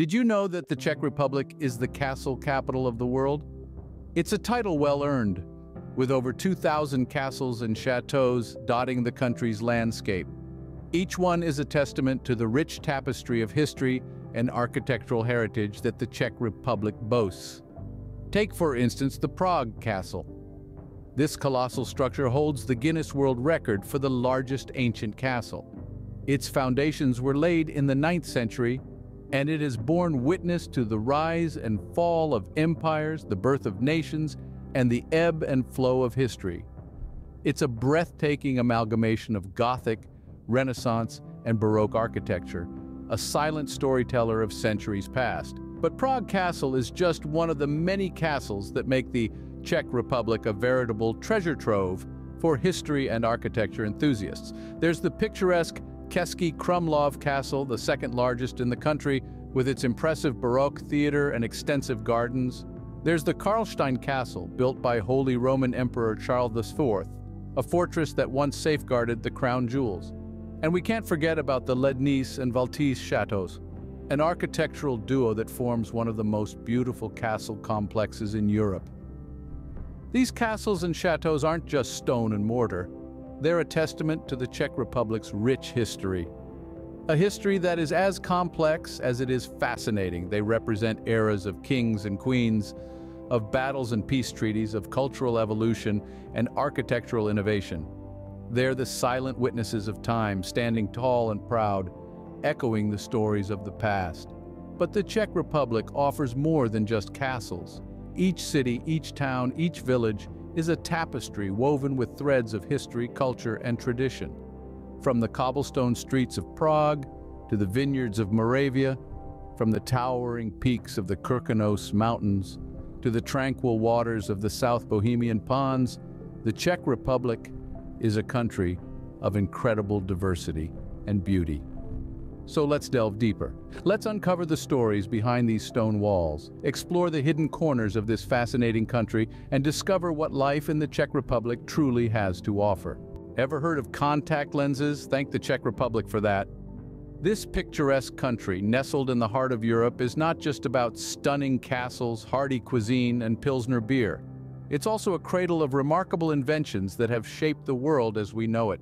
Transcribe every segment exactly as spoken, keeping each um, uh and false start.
Did you know that the Czech Republic is the castle capital of the world? It's a title well-earned, with over two thousand castles and chateaus dotting the country's landscape. Each one is a testament to the rich tapestry of history and architectural heritage that the Czech Republic boasts. Take, for instance, the Prague Castle. This colossal structure holds the Guinness World Record for the largest ancient castle. Its foundations were laid in the ninth century, and it has borne witness to the rise and fall of empires, the birth of nations, and the ebb and flow of history. It's a breathtaking amalgamation of Gothic, Renaissance, and Baroque architecture, a silent storyteller of centuries past. But Prague Castle is just one of the many castles that make the Czech Republic a veritable treasure trove for history and architecture enthusiasts. There's the picturesque Český Krumlov Castle, the second largest in the country, with its impressive Baroque theater and extensive gardens. There's the Karlštejn Castle, built by Holy Roman Emperor Charles the Fourth, a fortress that once safeguarded the crown jewels. And we can't forget about the Lednice and Valtice Chateaus, an architectural duo that forms one of the most beautiful castle complexes in Europe. These castles and chateaus aren't just stone and mortar. They're a testament to the Czech Republic's rich history. A history that is as complex as it is fascinating. They represent eras of kings and queens, of battles and peace treaties, of cultural evolution and architectural innovation. They're the silent witnesses of time, standing tall and proud, echoing the stories of the past. But the Czech Republic offers more than just castles. Each city, each town, each village is a tapestry woven with threads of history, culture, and tradition. From the cobblestone streets of Prague to the vineyards of Moravia, from the towering peaks of the Krkonoše mountains to the tranquil waters of the South Bohemian ponds, the Czech Republic is a country of incredible diversity and beauty. So let's delve deeper. Let's uncover the stories behind these stone walls, explore the hidden corners of this fascinating country, and discover what life in the Czech Republic truly has to offer. Ever heard of contact lenses? Thank the Czech Republic for that. This picturesque country, nestled in the heart of Europe, is not just about stunning castles, hearty cuisine, and Pilsner beer. It's also a cradle of remarkable inventions that have shaped the world as we know it.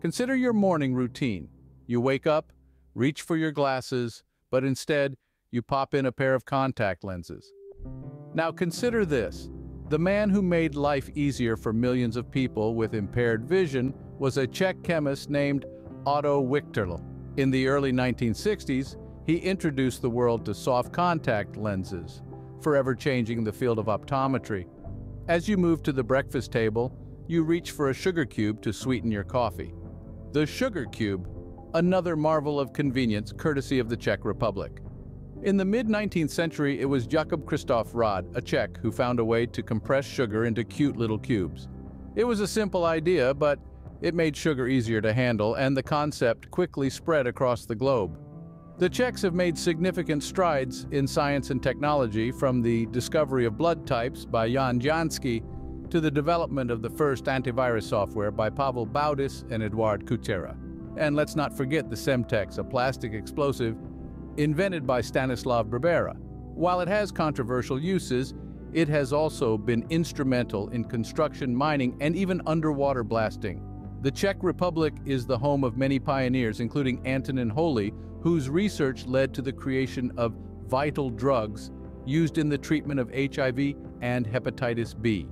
Consider your morning routine. You wake up, reach for your glasses, but instead, you pop in a pair of contact lenses. Now consider this. The man who made life easier for millions of people with impaired vision was a Czech chemist named Otto Wichterle. In the early nineteen sixties, he introduced the world to soft contact lenses, forever changing the field of optometry. As you move to the breakfast table, you reach for a sugar cube to sweeten your coffee. The sugar cube, another marvel of convenience courtesy of the Czech Republic. In the mid nineteenth century, it was Jakub Kristof Rod, a Czech, who found a way to compress sugar into cute little cubes. It was a simple idea, but it made sugar easier to handle, and the concept quickly spread across the globe. The Czechs have made significant strides in science and technology, from the discovery of blood types by Jan Janský to the development of the first antivirus software by Pavel Baudis and Eduard Kutera. And let's not forget the Semtex, a plastic explosive invented by Stanislav Brabera. While it has controversial uses, it has also been instrumental in construction, mining, and even underwater blasting. The Czech Republic is the home of many pioneers, including Antonín Holý, whose research led to the creation of vital drugs used in the treatment of H I V and hepatitis B.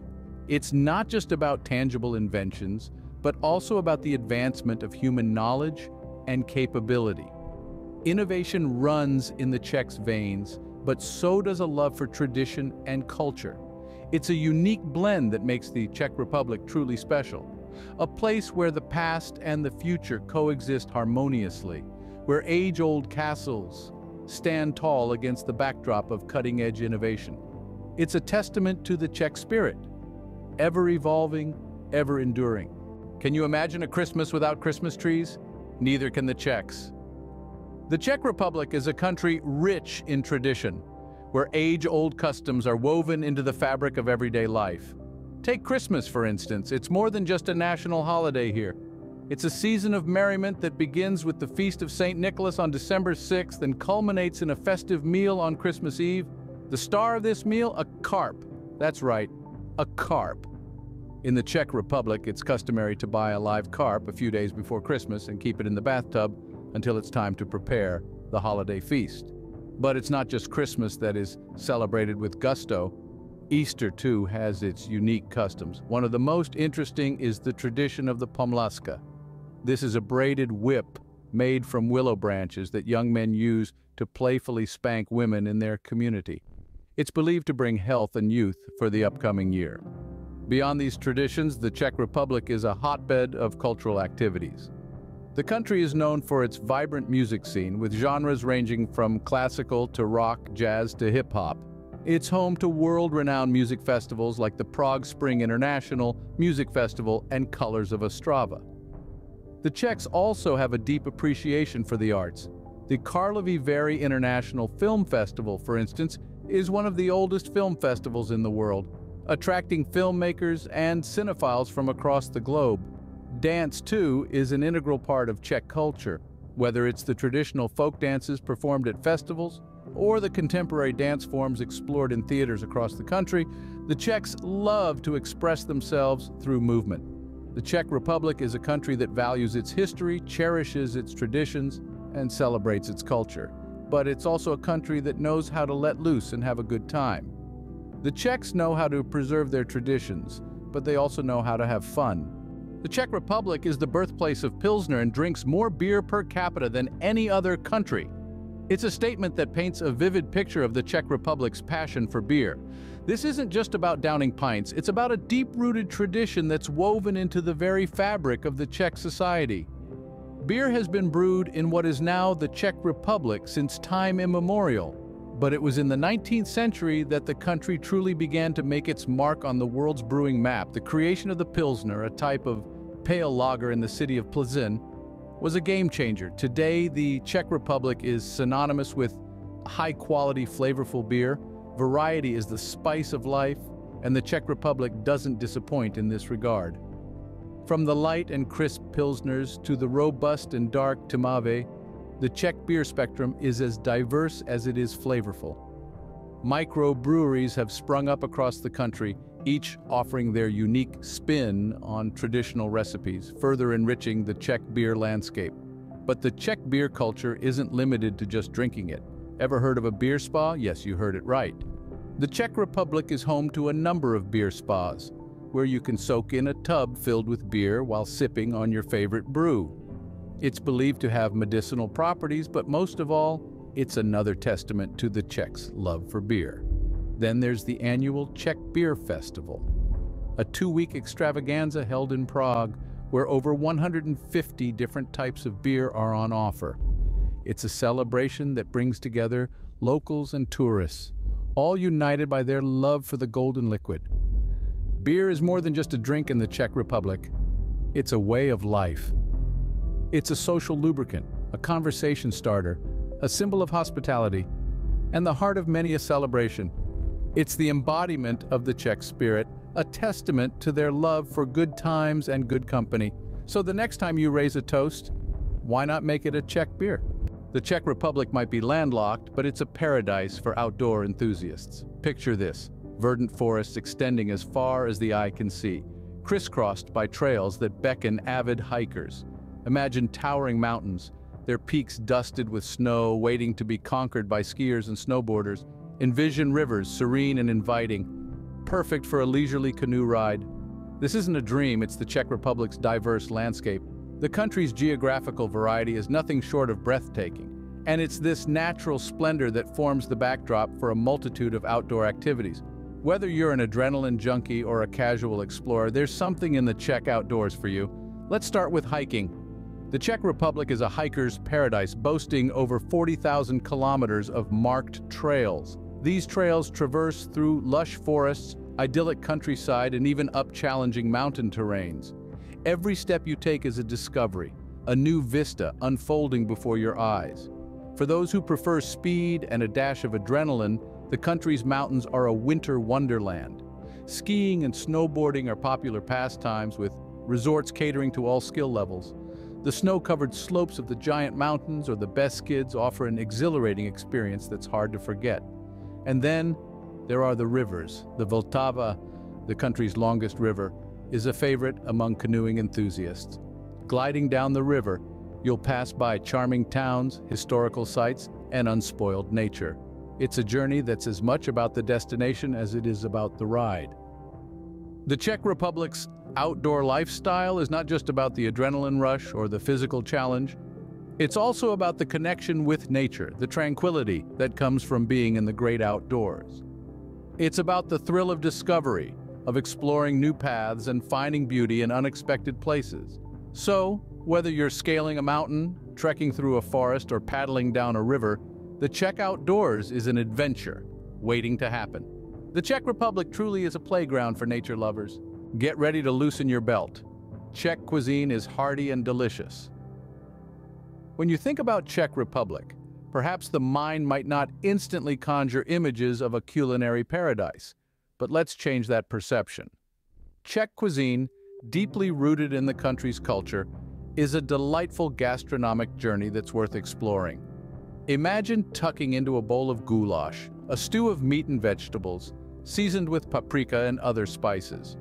It's not just about tangible inventions, but also about the advancement of human knowledge and capability. Innovation runs in the Czechs' veins, but so does a love for tradition and culture. It's a unique blend that makes the Czech Republic truly special, a place where the past and the future coexist harmoniously, where age-old castles stand tall against the backdrop of cutting-edge innovation. It's a testament to the Czech spirit, ever-evolving, ever-enduring. Can you imagine a Christmas without Christmas trees? Neither can the Czechs. The Czech Republic is a country rich in tradition, where age-old customs are woven into the fabric of everyday life. Take Christmas, for instance. It's more than just a national holiday here. It's a season of merriment that begins with the Feast of Saint Nicholas on December sixth and culminates in a festive meal on Christmas Eve. The star of this meal, a carp. That's right, a carp. In the Czech Republic, it's customary to buy a live carp a few days before Christmas and keep it in the bathtub until it's time to prepare the holiday feast. But it's not just Christmas that is celebrated with gusto. Easter, too, has its unique customs. One of the most interesting is the tradition of the pomlaska. This is a braided whip made from willow branches that young men use to playfully spank women in their community. It's believed to bring health and youth for the upcoming year. Beyond these traditions, the Czech Republic is a hotbed of cultural activities. The country is known for its vibrant music scene, with genres ranging from classical to rock, jazz to hip-hop. It's home to world-renowned music festivals like the Prague Spring International Music Festival and Colors of Ostrava. The Czechs also have a deep appreciation for the arts. The Karlovy Vary International Film Festival, for instance, is one of the oldest film festivals in the world, attracting filmmakers and cinephiles from across the globe. Dance, too, is an integral part of Czech culture, whether it's the traditional folk dances performed at festivals or the contemporary dance forms explored in theaters across the country. The Czechs love to express themselves through movement. The Czech Republic is a country that values its history, cherishes its traditions, and celebrates its culture. But it's also a country that knows how to let loose and have a good time. The Czechs know how to preserve their traditions, but they also know how to have fun. The Czech Republic is the birthplace of Pilsner and drinks more beer per capita than any other country. It's a statement that paints a vivid picture of the Czech Republic's passion for beer. This isn't just about downing pints, it's about a deep-rooted tradition that's woven into the very fabric of the Czech society. Beer has been brewed in what is now the Czech Republic since time immemorial, but it was in the nineteenth century that the country truly began to make its mark on the world's brewing map. The creation of the Pilsner, a type of pale lager in the city of Plzeň, was a game-changer. Today, the Czech Republic is synonymous with high-quality, flavorful beer. Variety is the spice of life, and the Czech Republic doesn't disappoint in this regard. From the light and crisp Pilsners to the robust and dark Tmave, the Czech beer spectrum is as diverse as it is flavorful. Microbreweries have sprung up across the country, each offering their unique spin on traditional recipes, further enriching the Czech beer landscape. But the Czech beer culture isn't limited to just drinking it. Ever heard of a beer spa? Yes, you heard it right. The Czech Republic is home to a number of beer spas, where you can soak in a tub filled with beer while sipping on your favorite brew. It's believed to have medicinal properties, but most of all, it's another testament to the Czechs' love for beer. Then there's the annual Czech Beer Festival, a two-week extravaganza held in Prague where over one hundred fifty different types of beer are on offer. It's a celebration that brings together locals and tourists, all united by their love for the golden liquid. Beer is more than just a drink in the Czech Republic. It's a way of life. It's a social lubricant, a conversation starter, a symbol of hospitality, and the heart of many a celebration. It's the embodiment of the Czech spirit, a testament to their love for good times and good company. So the next time you raise a toast, why not make it a Czech beer? The Czech Republic might be landlocked, but it's a paradise for outdoor enthusiasts. Picture this: verdant forests extending as far as the eye can see, crisscrossed by trails that beckon avid hikers. Imagine towering mountains, their peaks dusted with snow, waiting to be conquered by skiers and snowboarders. Envision rivers, serene and inviting, perfect for a leisurely canoe ride. This isn't a dream, it's the Czech Republic's diverse landscape. The country's geographical variety is nothing short of breathtaking, and it's this natural splendor that forms the backdrop for a multitude of outdoor activities. Whether you're an adrenaline junkie or a casual explorer, there's something in the Czech outdoors for you. Let's start with hiking. The Czech Republic is a hiker's paradise, boasting over forty thousand kilometers of marked trails. These trails traverse through lush forests, idyllic countryside, and even up challenging mountain terrains. Every step you take is a discovery, a new vista unfolding before your eyes. For those who prefer speed and a dash of adrenaline, the country's mountains are a winter wonderland. Skiing and snowboarding are popular pastimes, with resorts catering to all skill levels. The snow-covered slopes of the Giant Mountains or the Beskids offer an exhilarating experience that's hard to forget. And then there are the rivers. The Vltava, the country's longest river, is a favorite among canoeing enthusiasts. Gliding down the river, you'll pass by charming towns, historical sites, and unspoiled nature. It's a journey that's as much about the destination as it is about the ride. The Czech Republic's outdoor lifestyle is not just about the adrenaline rush or the physical challenge. It's also about the connection with nature, the tranquility that comes from being in the great outdoors. It's about the thrill of discovery, of exploring new paths and finding beauty in unexpected places. So, whether you're scaling a mountain, trekking through a forest, or paddling down a river, the Czech outdoors is an adventure waiting to happen. The Czech Republic truly is a playground for nature lovers. Get ready to loosen your belt. Czech cuisine is hearty and delicious. When you think about Czech Republic, perhaps the mind might not instantly conjure images of a culinary paradise, but let's change that perception. Czech cuisine, deeply rooted in the country's culture, is a delightful gastronomic journey that's worth exploring. Imagine tucking into a bowl of goulash, a stew of meat and vegetables, seasoned with paprika and other spices.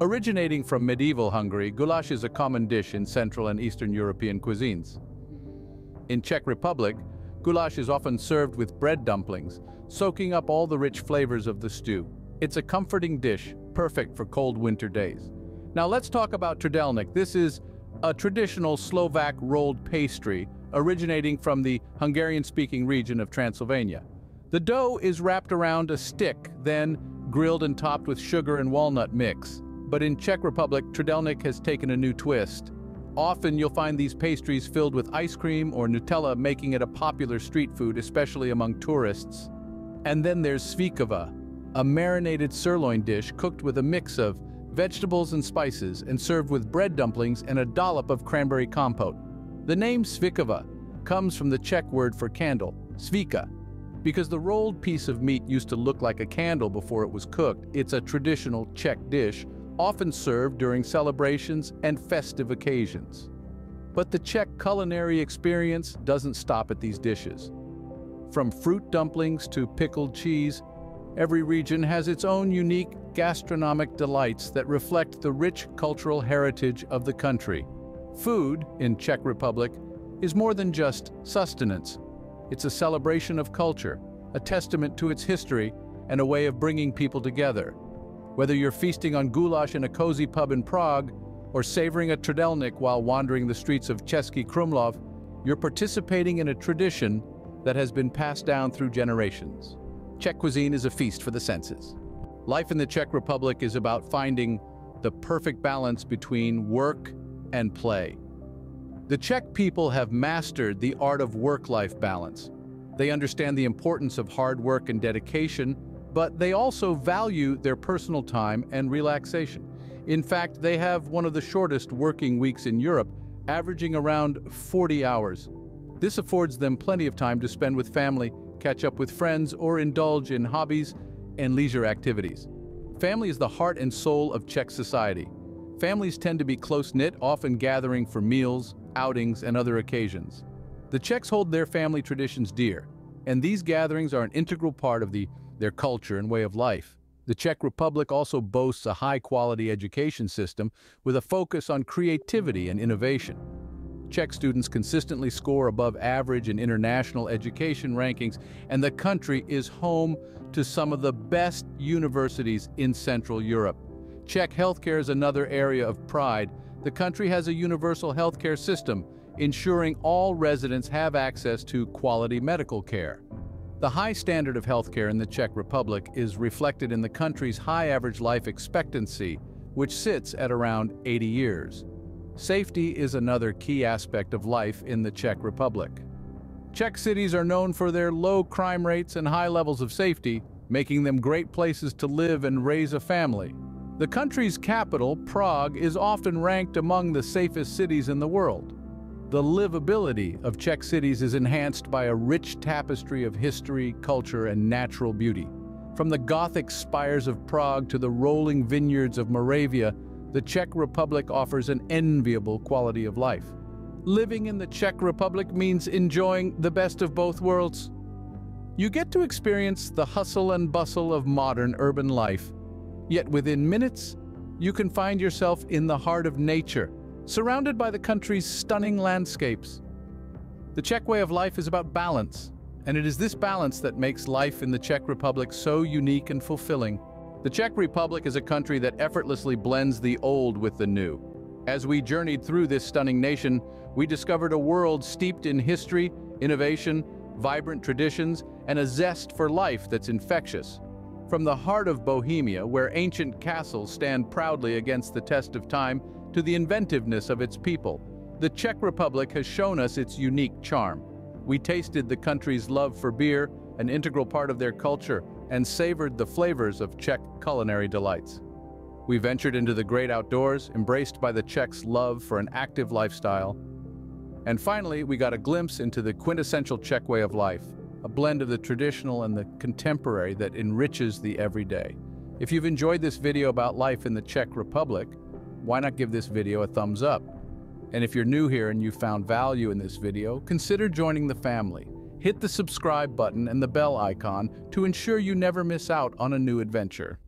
Originating from medieval Hungary, goulash is a common dish in Central and Eastern European cuisines. In Czech Republic, goulash is often served with bread dumplings, soaking up all the rich flavors of the stew. It's a comforting dish, perfect for cold winter days. Now let's talk about trdelník. This is a traditional Slovak rolled pastry originating from the Hungarian-speaking region of Transylvania. The dough is wrapped around a stick, then grilled and topped with sugar and walnut mix. But in Czech Republic, trdelník has taken a new twist. Often you'll find these pastries filled with ice cream or Nutella, making it a popular street food, especially among tourists. And then there's svíčková, a marinated sirloin dish cooked with a mix of vegetables and spices and served with bread dumplings and a dollop of cranberry compote. The name svíčková comes from the Czech word for candle, svíčka. Because the rolled piece of meat used to look like a candle before it was cooked, it's a traditional Czech dish, often served during celebrations and festive occasions. But the Czech culinary experience doesn't stop at these dishes. From fruit dumplings to pickled cheese, every region has its own unique gastronomic delights that reflect the rich cultural heritage of the country. Food, in Czech Republic, is more than just sustenance. It's a celebration of culture, a testament to its history, and a way of bringing people together. Whether you're feasting on goulash in a cozy pub in Prague or savoring a trdelník while wandering the streets of Český Krumlov, you're participating in a tradition that has been passed down through generations. Czech cuisine is a feast for the senses. Life in the Czech Republic is about finding the perfect balance between work and play. The Czech people have mastered the art of work-life balance. They understand the importance of hard work and dedication, but they also value their personal time and relaxation. In fact, they have one of the shortest working weeks in Europe, averaging around forty hours. This affords them plenty of time to spend with family, catch up with friends, or indulge in hobbies and leisure activities. Family is the heart and soul of Czech society. Families tend to be close-knit, often gathering for meals, outings, and other occasions. The Czechs hold their family traditions dear, and these gatherings are an integral part of the their culture and way of life. The Czech Republic also boasts a high-quality education system with a focus on creativity and innovation. Czech students consistently score above average in international education rankings, and the country is home to some of the best universities in Central Europe. Czech healthcare is another area of pride. The country has a universal healthcare system, ensuring all residents have access to quality medical care. The high standard of healthcare in the Czech Republic is reflected in the country's high average life expectancy, which sits at around eighty years. Safety is another key aspect of life in the Czech Republic. Czech cities are known for their low crime rates and high levels of safety, making them great places to live and raise a family. The country's capital, Prague, is often ranked among the safest cities in the world. The livability of Czech cities is enhanced by a rich tapestry of history, culture, and natural beauty. From the Gothic spires of Prague to the rolling vineyards of Moravia, the Czech Republic offers an enviable quality of life. Living in the Czech Republic means enjoying the best of both worlds. You get to experience the hustle and bustle of modern urban life, yet within minutes, you can find yourself in the heart of nature, surrounded by the country's stunning landscapes. The Czech way of life is about balance, and it is this balance that makes life in the Czech Republic so unique and fulfilling. The Czech Republic is a country that effortlessly blends the old with the new. As we journeyed through this stunning nation, we discovered a world steeped in history, innovation, vibrant traditions, and a zest for life that's infectious. From the heart of Bohemia, where ancient castles stand proudly against the test of time, to the inventiveness of its people, the Czech Republic has shown us its unique charm. We tasted the country's love for beer, an integral part of their culture, and savored the flavors of Czech culinary delights. We ventured into the great outdoors, embraced by the Czechs' love for an active lifestyle. And finally, we got a glimpse into the quintessential Czech way of life, a blend of the traditional and the contemporary that enriches the everyday. If you've enjoyed this video about life in the Czech Republic, why not give this video a thumbs up? And if you're new here and you found value in this video, consider joining the family. Hit the subscribe button and the bell icon to ensure you never miss out on a new adventure.